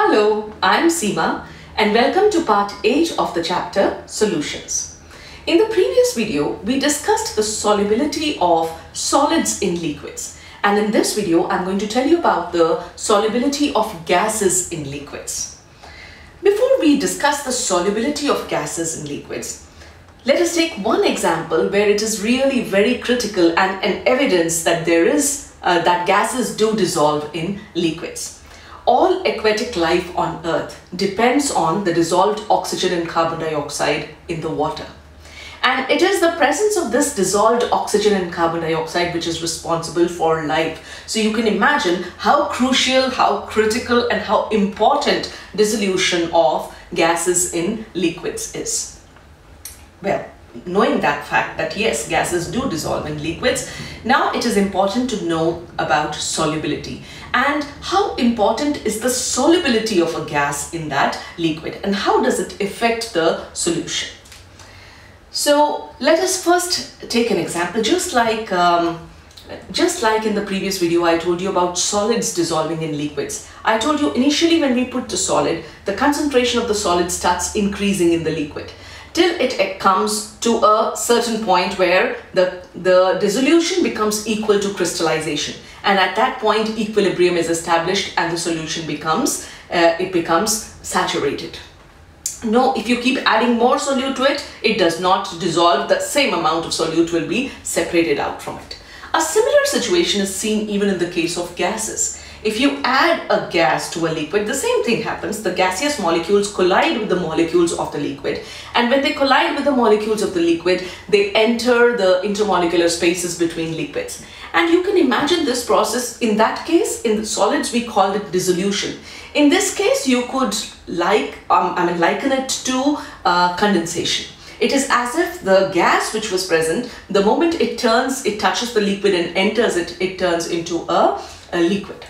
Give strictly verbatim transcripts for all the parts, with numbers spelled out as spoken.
Hello, I'm Seema and welcome to part eight of the chapter Solutions. In the previous video, we discussed the solubility of solids in liquids, and in this video, I'm going to tell you about the solubility of gases in liquids. Before we discuss the solubility of gases in liquids, let us take one example where it is really very critical and an evidence that there is uh, that gases do dissolve in liquids. All aquatic life on Earth depends on the dissolved oxygen and carbon dioxide in the water. And it is the presence of this dissolved oxygen and carbon dioxide which is responsible for life. So you can imagine how crucial, how critical, and how important dissolution of gases in liquids is. Well, knowing that fact that yes, gases do dissolve in liquids, now it is important to know about solubility and how important is the solubility of a gas in that liquid and how does it affect the solution. So let us first take an example. Just like um, just like in the previous video, I told you about solids dissolving in liquids. I told you initially when we put the solid, the concentration of the solid starts increasing in the liquid till it comes to a certain point where the, the dissolution becomes equal to crystallization, and at that point equilibrium is established and the solution becomes, uh, it becomes saturated. No, if you keep adding more solute to it, it does not dissolve. The same amount of solute will be separated out from it. A similar situation is seen even in the case of gases. If you add a gas to a liquid, the same thing happens. The gaseous molecules collide with the molecules of the liquid, and when they collide with the molecules of the liquid, they enter the intermolecular spaces between liquids. And you can imagine this process. In that case, in the solids, we called it dissolution. In this case, you could like, um, I mean, liken it to uh, condensation. It is as if the gas which was present, the moment it turns, it touches the liquid and enters it, it turns into a, a liquid.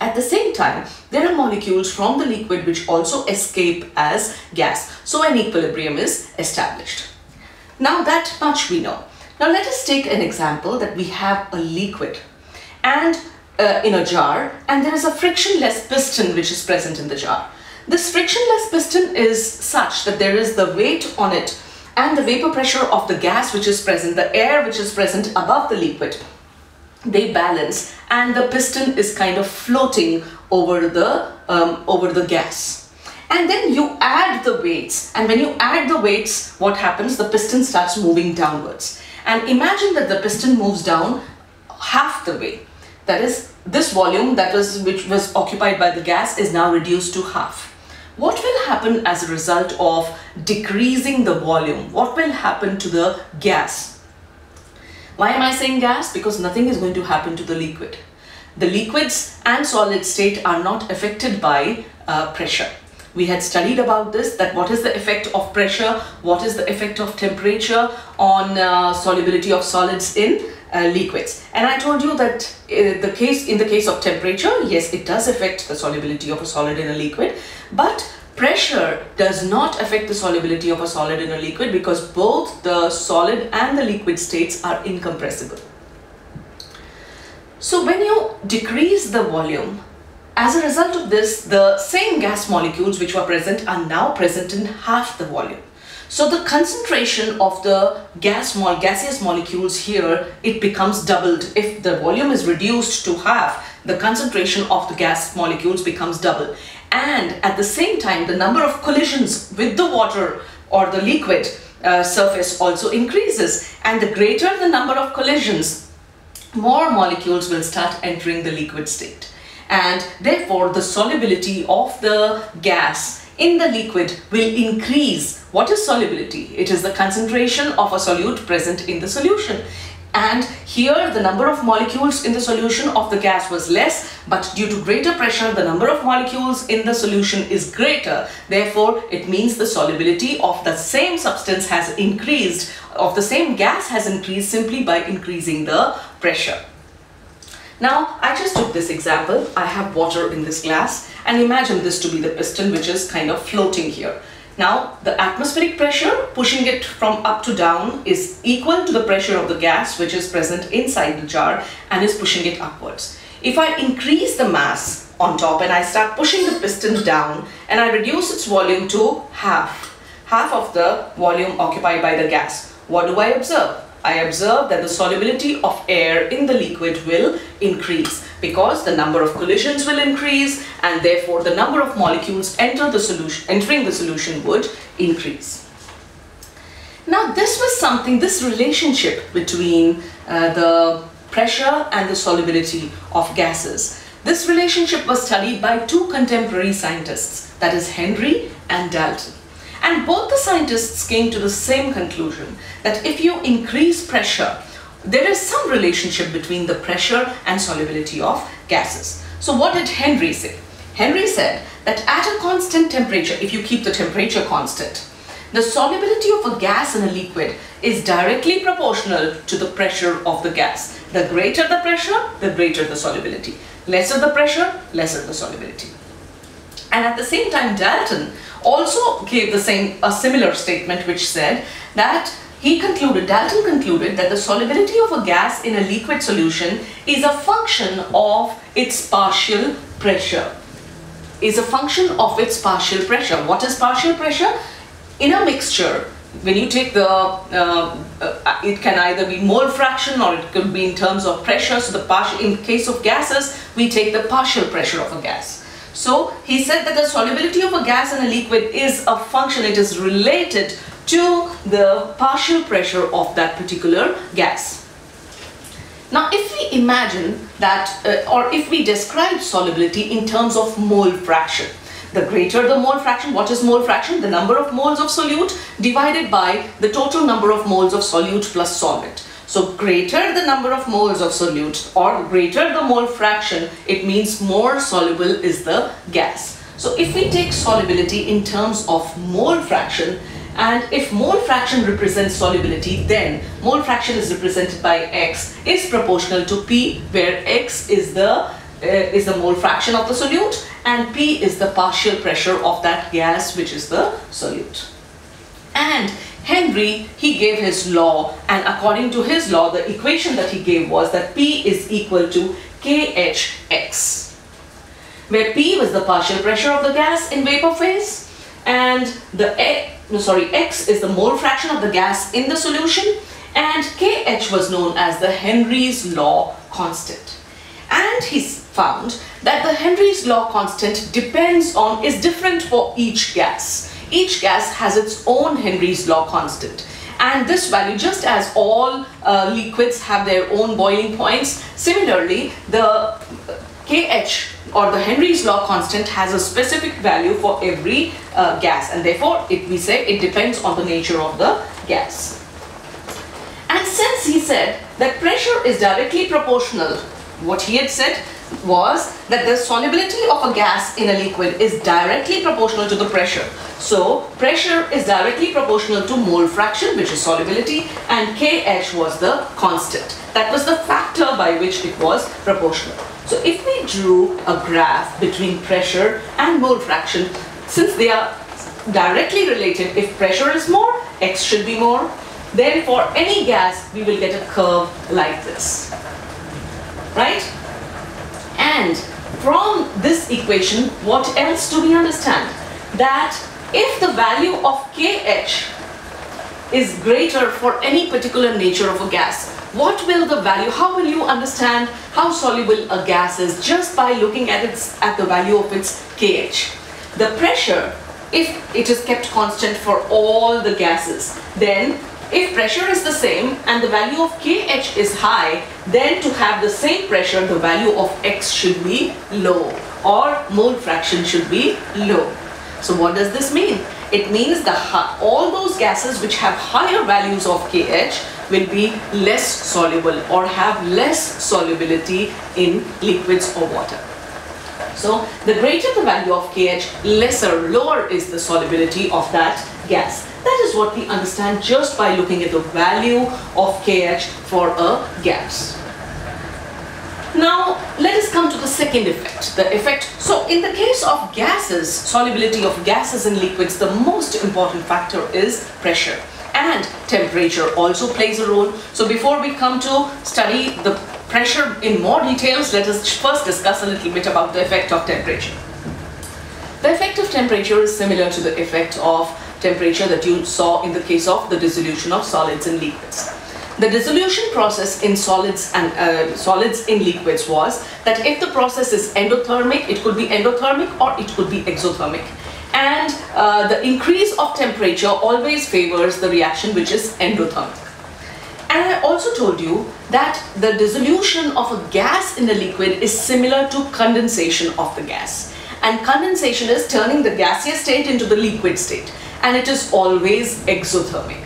At the same time, there are molecules from the liquid which also escape as gas. So an equilibrium is established. Now that much we know. Now let us take an example that we have a liquid and uh, in a jar, and there is a frictionless piston which is present in the jar. This frictionless piston is such that there is the weight on it and the vapor pressure of the gas which is present, the air which is present above the liquid, they balance, and the piston is kind of floating over the, um, over the gas. And then you add the weights, and when you add the weights, what happens? The piston starts moving downwards. And imagine that the piston moves down half the way. That is, this volume that was, which was occupied by the gas is now reduced to half. What will happen as a result of decreasing the volume? What will happen to the gas? Why am I saying gas? Because nothing is going to happen to the liquid. The liquids and solid state are not affected by uh, pressure. We had studied about this, that what is the effect of pressure, what is the effect of temperature on uh, solubility of solids in uh, liquids. And I told you that uh, the case, in the case of temperature, yes, it does affect the solubility of a solid in a liquid, but pressure does not affect the solubility of a solid in a liquid because both the solid and the liquid states are incompressible. So when you decrease the volume, as a result of this, the same gas molecules which were present are now present in half the volume. So the concentration of the gas mol gaseous molecules here, it becomes doubled. If the volume is reduced to half, the concentration of the gas molecules becomes double. And at the same time, the number of collisions with the water or the liquid uh, surface also increases. And the greater the number of collisions, more molecules will start entering the liquid state. And therefore, the solubility of the gas in the liquid will increase. What is solubility? It is the concentration of a solute present in the solution. And here the number of molecules in the solution of the gas was less, but due to greater pressure, the number of molecules in the solution is greater. Therefore, it means the solubility of the same substance has increased, of the same gas has increased simply by increasing the pressure. Now, I just took this example. I have water in this glass, and imagine this to be the piston which is kind of floating here. Now, the atmospheric pressure pushing it from up to down is equal to the pressure of the gas which is present inside the jar and is pushing it upwards. If I increase the mass on top, and I start pushing the piston down and I reduce its volume to half, half of the volume occupied by the gas. What do I observe? I observe that the solubility of air in the liquid will increase because the number of collisions will increase, and therefore the number of molecules enter the solution, entering the solution would increase. Now this was something, this relationship between uh, the pressure and the solubility of gases. This relationship was studied by two contemporary scientists, that is Henry and Dalton. And both the scientists came to the same conclusion, that if you increase pressure, there is some relationship between the pressure and solubility of gases. So what did Henry say? Henry said that at a constant temperature, if you keep the temperature constant, the solubility of a gas in a liquid is directly proportional to the pressure of the gas. The greater the pressure, the greater the solubility. Lesser the pressure, lesser the solubility. And at the same time, Dalton also gave the same, a similar statement, which said that he concluded, Dalton concluded that the solubility of a gas in a liquid solution is a function of its partial pressure, is a function of its partial pressure. What is partial pressure? In a mixture, when you take the, uh, uh, it can either be mole fraction or it could be in terms of pressure. So the partial, in case of gases, we take the partial pressure of a gas. So he said that the solubility of a gas in a liquid is a function, it is related to the partial pressure of that particular gas. Now if we imagine that uh, or if we describe solubility in terms of mole fraction, the greater the mole fraction, what is mole fraction? The number of moles of solute divided by the total number of moles of solute plus solvent. So greater the number of moles of solute or greater the mole fraction, it means more soluble is the gas. So if we take solubility in terms of mole fraction, and if mole fraction represents solubility, then mole fraction is represented by X, is proportional to P, where X is the, uh, is the mole fraction of the solute and P is the partial pressure of that gas, which is the solute. And Henry, he gave his law, and according to his law, the equation that he gave was that P is equal to K H X, where P was the partial pressure of the gas in vapor phase, and the A, no, sorry, X is the mole fraction of the gas in the solution, and K H was known as the Henry's law constant. And he found that the Henry's law constant depends on, is different for each gas. Each gas has its own Henry's law constant, and this value, just as all uh, liquids have their own boiling points, similarly the K H or the Henry's law constant has a specific value for every uh, gas, and therefore it, we say it depends on the nature of the gas. And since he said that pressure is directly proportional, what he had said was that the solubility of a gas in a liquid is directly proportional to the pressure. So pressure is directly proportional to mole fraction, which is solubility, and K H was the constant. That was the factor by which it was proportional. So if we drew a graph between pressure and mole fraction, since they are directly related, if pressure is more, X should be more. Then for any gas, we will get a curve like this, right? And from this equation, what else do we understand? That if the value of K H is greater for any particular nature of a gas, what will the value, how will you understand how soluble a gas is just by looking at its, at the value of its K H? The pressure, if it is kept constant for all the gases, then if pressure is the same and the value of K H is high, then to have the same pressure, the value of X should be low, or mole fraction should be low. So what does this mean? It means that all those gases which have higher values of K H will be less soluble or have less solubility in liquids or water. So the greater the value of K H, lesser, lower is the solubility of that gas. That is what we understand just by looking at the value of K H for a gas. Now let us come to the second effect, the effect. So in the case of gases, solubility of gases and liquids, the most important factor is pressure, and temperature also plays a role. So before we come to study the pressure in more details, let us first discuss a little bit about the effect of temperature. The effect of temperature is similar to the effect of temperature that you saw in the case of the dissolution of solids in liquids. The dissolution process in solids and uh, solids in liquids was that if the process is endothermic, it could be endothermic or it could be exothermic. And uh, the increase of temperature always favors the reaction which is endothermic. And I also told you that the dissolution of a gas in a liquid is similar to condensation of the gas. And condensation is turning the gaseous state into the liquid state. And it is always exothermic.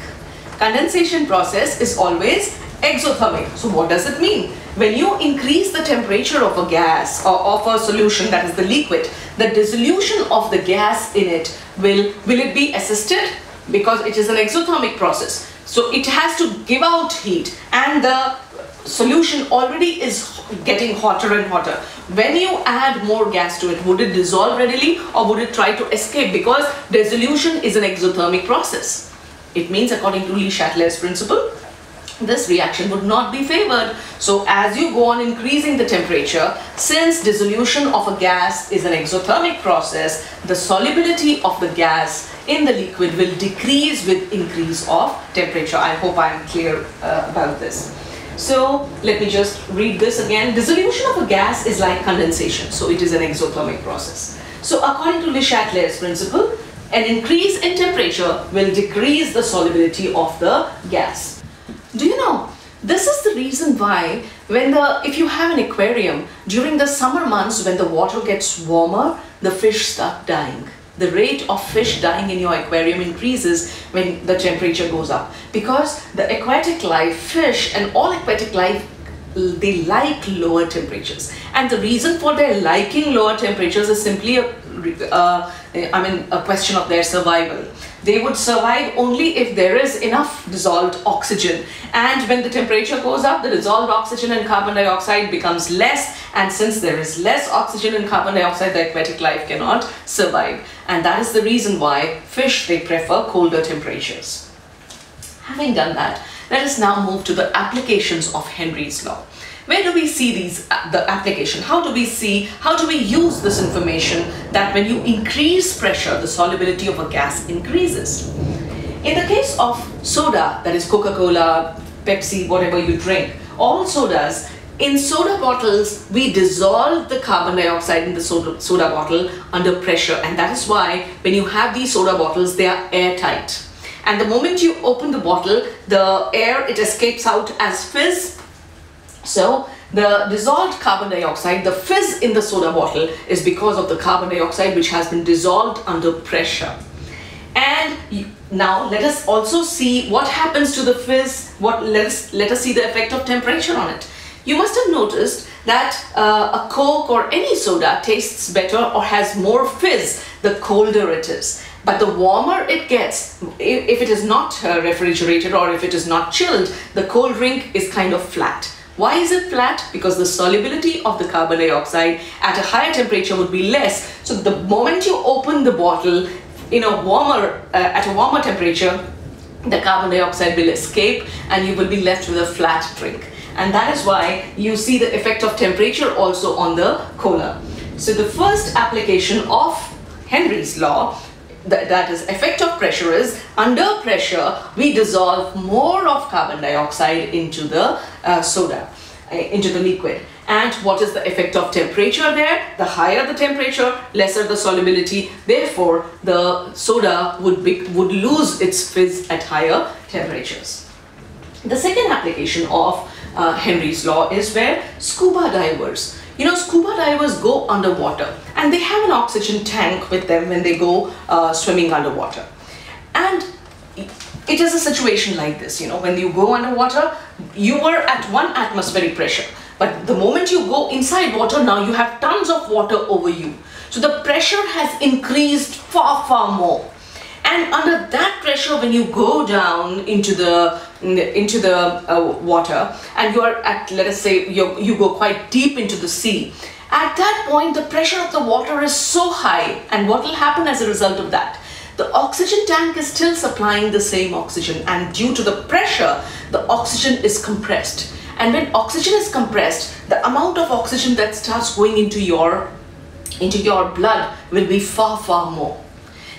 Condensation process is always exothermic. So what does it mean? When you increase the temperature of a gas or of a solution, that is the liquid, the dissolution of the gas in it will, will it be assisted? Because it is an exothermic process. So it has to give out heat and the solution already is getting hotter and hotter. When you add more gas to it, would it dissolve readily or would it try to escape? Because dissolution is an exothermic process. It means, according to Le Chatelier's principle, this reaction would not be favored. So as you go on increasing the temperature, since dissolution of a gas is an exothermic process, the solubility of the gas in the liquid will decrease with increase of temperature. I hope I am clear uh, about this. So let me just read this again. Dissolution of a gas is like condensation. So it is an exothermic process. So according to Le Chatelier's principle, an increase in temperature will decrease the solubility of the gas. Do you know, this is the reason why when the, if you have an aquarium, during the summer months when the water gets warmer, the fish start dying. The rate of fish dying in your aquarium increases when the temperature goes up. Because the aquatic life, fish and all aquatic life, they like lower temperatures. And the reason for their liking lower temperatures is simply a Uh, I mean, a question of their survival. They would survive only if there is enough dissolved oxygen. And when the temperature goes up, the dissolved oxygen and carbon dioxide becomes less. And since there is less oxygen and carbon dioxide, the aquatic life cannot survive. And that is the reason why fish, they prefer colder temperatures. Having done that, let us now move to the applications of Henry's law. Where do we see these, the application? How do we see, how do we use this information that when you increase pressure, the solubility of a gas increases? In the case of soda, that is Coca-Cola, Pepsi, whatever you drink, all sodas, in soda bottles, we dissolve the carbon dioxide in the soda, soda bottle under pressure. And that is why when you have these soda bottles, they are airtight. And the moment you open the bottle, the air, it escapes out as fizz. So the dissolved carbon dioxide, the fizz in the soda bottle is because of the carbon dioxide which has been dissolved under pressure. And you, now let us also see what happens to the fizz, what, let us, let us see the effect of temperature on it. You must have noticed that uh, a Coke or any soda tastes better or has more fizz the colder it is. But the warmer it gets, if it is not refrigerated or if it is not chilled, the cold drink is kind of flat. Why is it flat? Because the solubility of the carbon dioxide at a higher temperature would be less. So the moment you open the bottle in a warmer, uh, at a warmer temperature, the carbon dioxide will escape and you will be left with a flat drink. And that is why you see the effect of temperature also on the cola. So the first application of Henry's law, That, that is effect of pressure, is under pressure we dissolve more of carbon dioxide into the uh, soda, uh, into the liquid. And what is the effect of temperature there? The higher the temperature, lesser the solubility, therefore the soda would, be, would lose its fizz at higher temperatures. The second application of uh, Henry's law is where scuba divers, you know, scuba divers go underwater and they have an oxygen tank with them when they go uh, swimming underwater. And it is a situation like this, you know, when you go underwater, you were at one atmospheric pressure. But the moment you go inside water, now you have tons of water over you. So the pressure has increased far, far more. And under that pressure, when you go down into the into the uh, water and you are at, let us say, you you go quite deep into the sea, at that point the pressure of the water is so high, and what will happen as a result of that? The oxygen tank is still supplying the same oxygen, and due to the pressure, the oxygen is compressed. And when oxygen is compressed, the amount of oxygen that starts going into your into your blood will be far, far more.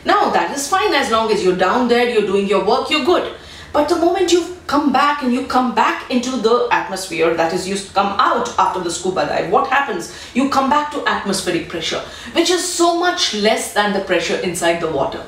Now that is fine as long as you're down there, you're doing your work, you're good. But the moment you come back and you come back into the atmosphere, that is, you come out after the scuba dive, what happens? You come back to atmospheric pressure, which is so much less than the pressure inside the water.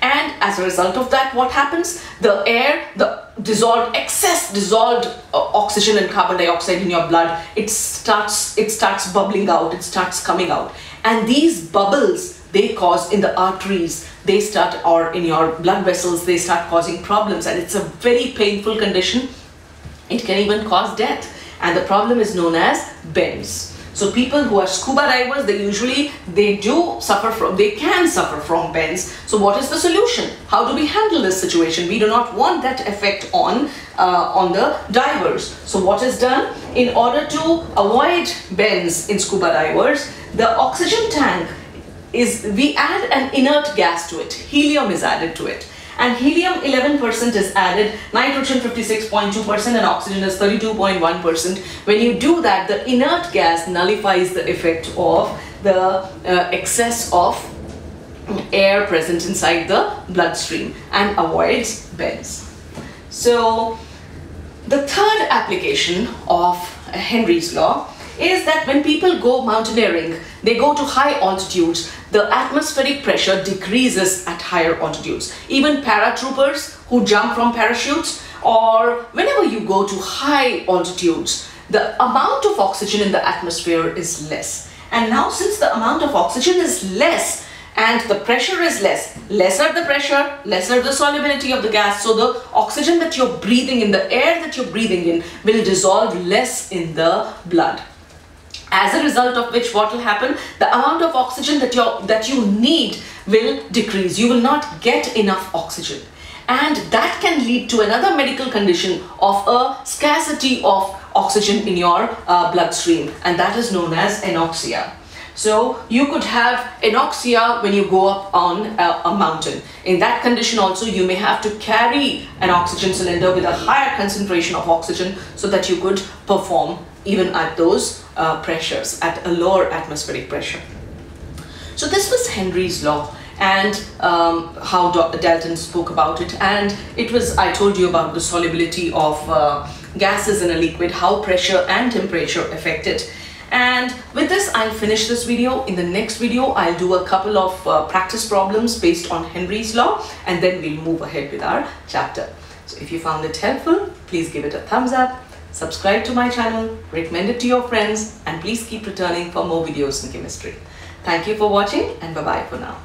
And as a result of that, what happens? The air, the dissolved, excess dissolved uh, oxygen and carbon dioxide in your blood, it starts, it starts bubbling out, it starts coming out. And these bubbles, they cause in the arteries, they start, or in your blood vessels, they start causing problems. And it's a very painful condition. It can even cause death. And the problem is known as B E M S. So people who are scuba divers, they usually, they do suffer from, they can suffer from B E M S. So what is the solution? How do we handle this situation? We do not want that effect on, uh, on the divers. So what is done? In order to avoid B E M S in scuba divers, the oxygen tank is, we add an inert gas to it. Helium is added to it. And helium eleven percent is added, nitrogen fifty-six point two percent and oxygen is thirty-two point one percent. When you do that, the inert gas nullifies the effect of the uh, excess of air present inside the bloodstream and avoids B E M S. So the third application of Henry's law is that when people go mountaineering, they go to high altitudes, the atmospheric pressure decreases at higher altitudes. Even paratroopers who jump from parachutes, or whenever you go to high altitudes, the amount of oxygen in the atmosphere is less. And now since the amount of oxygen is less and the pressure is less, lesser the pressure, lesser the solubility of the gas, so the oxygen that you're breathing in, the air that you're breathing in, will dissolve less in the blood. As a result of which, what will happen? The amount of oxygen that, you're, that you need will decrease. You will not get enough oxygen. And that can lead to another medical condition of a scarcity of oxygen in your uh, bloodstream. And that is known as anoxia. So you could have anoxia when you go up on a, a mountain. In that condition also, you may have to carry an oxygen cylinder with a higher concentration of oxygen so that you could perform even at those uh, pressures, at a lower atmospheric pressure. So this was Henry's law and um, how Doctor Dalton spoke about it. And it was, I told you about the solubility of uh, gases in a liquid, how pressure and temperature affect it. And with this, I'll finish this video. In the next video, I'll do a couple of uh, practice problems based on Henry's law, and then we'll move ahead with our chapter. So if you found it helpful, please give it a thumbs up. Subscribe to my channel, recommend it to your friends, and please keep returning for more videos in chemistry. Thank you for watching and bye-bye for now.